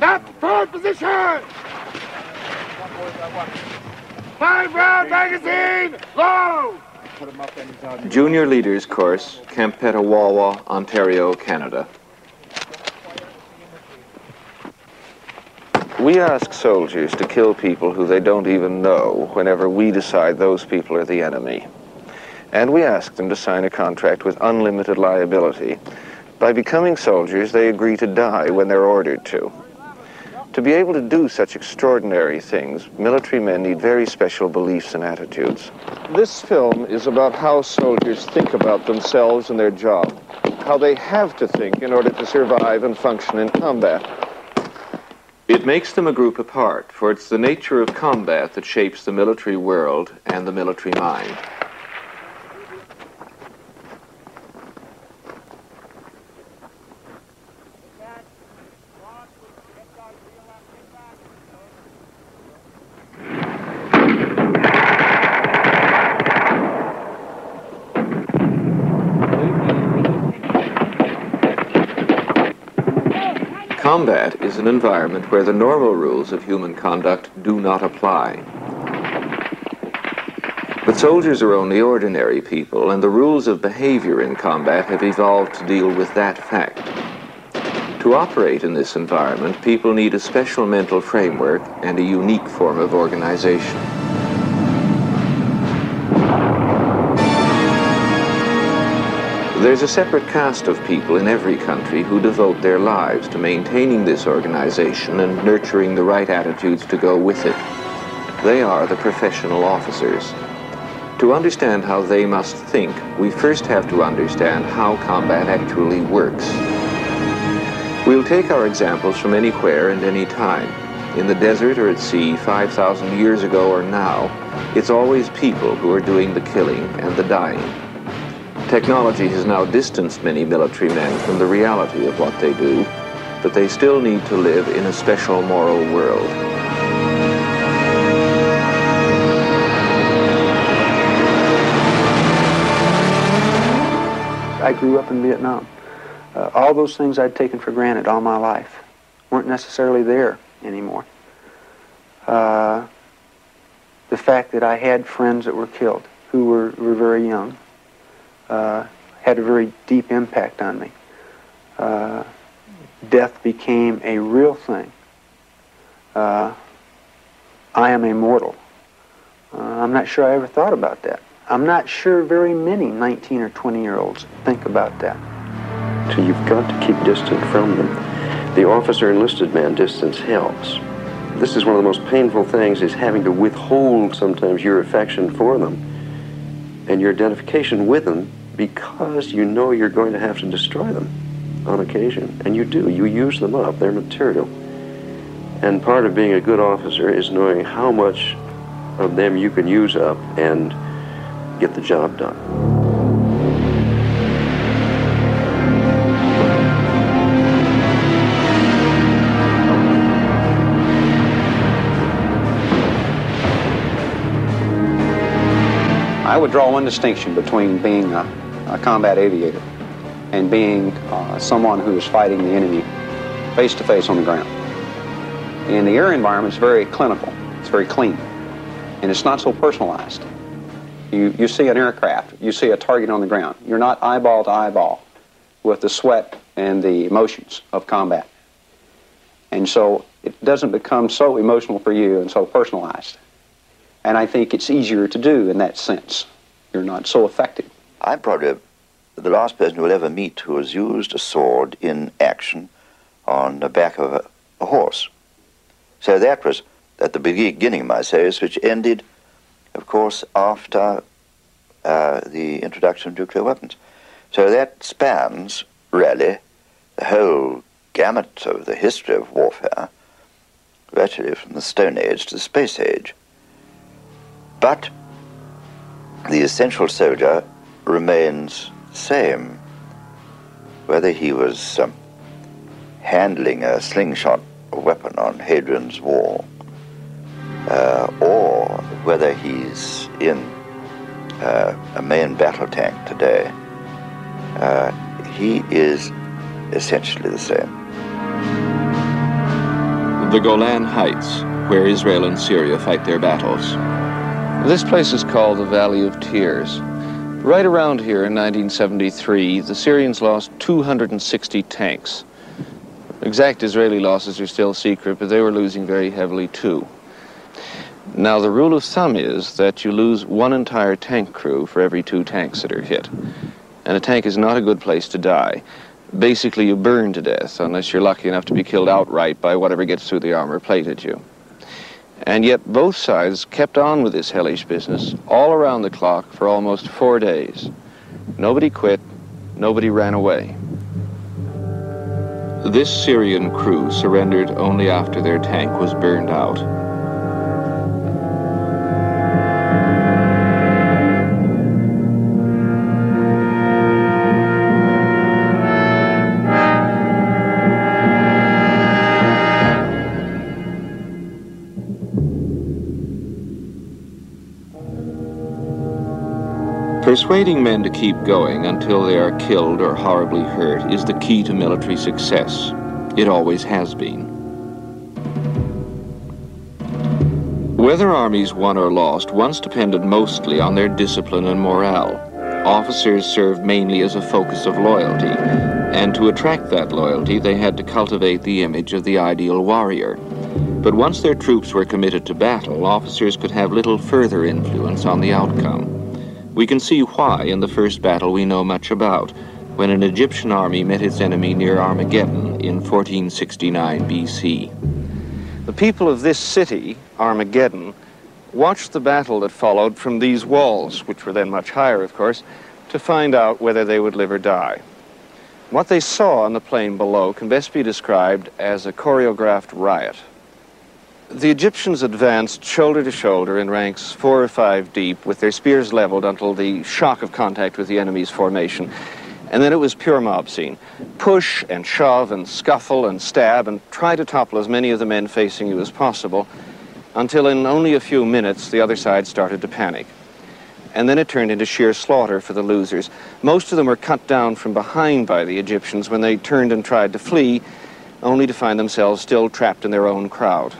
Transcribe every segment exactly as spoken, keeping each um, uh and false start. Not forward position! Five round magazine, low! Junior Leaders Course, Camp Petawawa, Ontario, Canada. We ask soldiers to kill people who they don't even know whenever we decide those people are the enemy. And we ask them to sign a contract with unlimited liability. By becoming soldiers, they agree to die when they're ordered to. To be able to do such extraordinary things, military men need very special beliefs and attitudes. This film is about how soldiers think about themselves and their job, how they have to think in order to survive and function in combat. It makes them a group apart, for it's the nature of combat that shapes the military world and the military mind. Combat is an environment where the normal rules of human conduct do not apply. But soldiers are only ordinary people, and the rules of behavior in combat have evolved to deal with that fact. To operate in this environment, people need a special mental framework and a unique form of organization. There's a separate caste of people in every country who devote their lives to maintaining this organization and nurturing the right attitudes to go with it. They are the professional officers. To understand how they must think, we first have to understand how combat actually works. We'll take our examples from anywhere and any time. In the desert or at sea, five thousand years ago or now, it's always people who are doing the killing and the dying. Technology has now distanced many military men from the reality of what they do, but they still need to live in a special moral world. I grew up in Vietnam. Uh, all those things I'd taken for granted all my life weren't necessarily there anymore. Uh, the fact that I had friends that were killed who were, were very young, Uh, had a very deep impact on me. Uh, death became a real thing. Uh, I am a mortal. Uh, I'm not sure I ever thought about that. I'm not sure very many nineteen or twenty-year-olds think about that. So you've got to keep distant from them. The officer enlisted man, distance helps. This is one of the most painful things, is having to withhold sometimes your affection for them and your identification with them, because you know you're going to have to destroy them on occasion. And you do, you use them up, they're material. And part of being a good officer is knowing how much of them you can use up and get the job done. I would draw one distinction between being a, a combat aviator and being uh, someone who is fighting the enemy face-to-face on the ground. In the air environment, it's very clinical, it's very clean, and it's not so personalized. You, you see an aircraft, you see a target on the ground. You're not eyeball to eyeball with the sweat and the emotions of combat. And so it doesn't become so emotional for you and so personalized. And I think it's easier to do in that sense. You're not so affected. I'm probably the last person you'll ever meet who has used a sword in action on the back of a, a horse. So that was at the beginning of my series, which ended, of course, after uh, the introduction of nuclear weapons. So that spans, really, the whole gamut of the history of warfare, virtually from the Stone Age to the Space Age. But the essential soldier remains the same, whether he was um, handling a slingshot weapon on Hadrian's Wall, uh, or whether he's in uh, a main battle tank today. Uh, he is essentially the same. the Golan Heights, where Israel and Syria fight their battles. This place is called the Valley of Tears. Right around here in nineteen seventy-three, the Syrians lost two hundred sixty tanks. Exact Israeli losses are still secret, but they were losing very heavily too. Now, the rule of thumb is that you lose one entire tank crew for every two tanks that are hit. And a tank is not a good place to die. Basically, you burn to death, unless you're lucky enough to be killed outright by whatever gets through the armor plate at you. And yet, both sides kept on with this hellish business all around the clock for almost four days. Nobody quit, nobody ran away. This Syrian crew surrendered only after their tank was burned out. Persuading men to keep going until they are killed or horribly hurt is the key to military success. It always has been. Whether armies won or lost once depended mostly on their discipline and morale. Officers served mainly as a focus of loyalty, and to attract that loyalty, they had to cultivate the image of the ideal warrior. But once their troops were committed to battle, officers could have little further influence on the outcome. We can see why in the first battle we know much about, when an Egyptian army met its enemy near Armageddon in fourteen sixty-nine B C. The people of this city, Armageddon, watched the battle that followed from these walls, which were then much higher, of course, to find out whether they would live or die. What they saw on the plain below can best be described as a choreographed riot. The Egyptians advanced shoulder to shoulder in ranks four or five deep with their spears leveled until the shock of contact with the enemy's formation. And then it was pure mob scene. Push and shove and scuffle and stab and try to topple as many of the men facing you as possible until in only a few minutes the other side started to panic. And then it turned into sheer slaughter for the losers. Most of them were cut down from behind by the Egyptians when they turned and tried to flee, only to find themselves still trapped in their own crowd.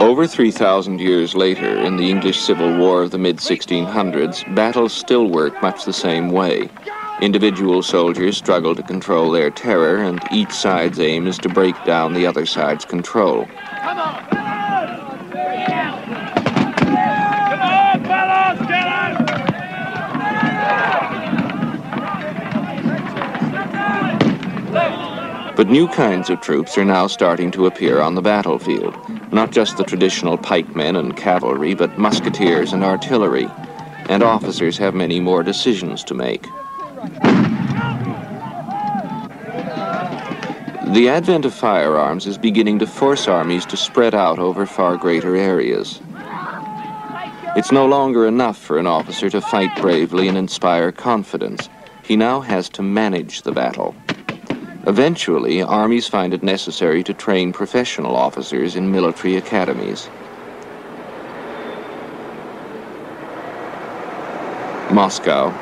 Over three thousand years later, in the English Civil War of the mid sixteen hundreds, battles still work much the same way. Individual soldiers struggle to control their terror, and each side's aim is to break down the other side's control. Come on! Come on, fellas! Get out! But new kinds of troops are now starting to appear on the battlefield. Not just the traditional pikemen and cavalry, but musketeers and artillery. And officers have many more decisions to make. The advent of firearms is beginning to force armies to spread out over far greater areas. It's no longer enough for an officer to fight bravely and inspire confidence. He now has to manage the battle. Eventually, armies find it necessary to train professional officers in military academies. Moscow.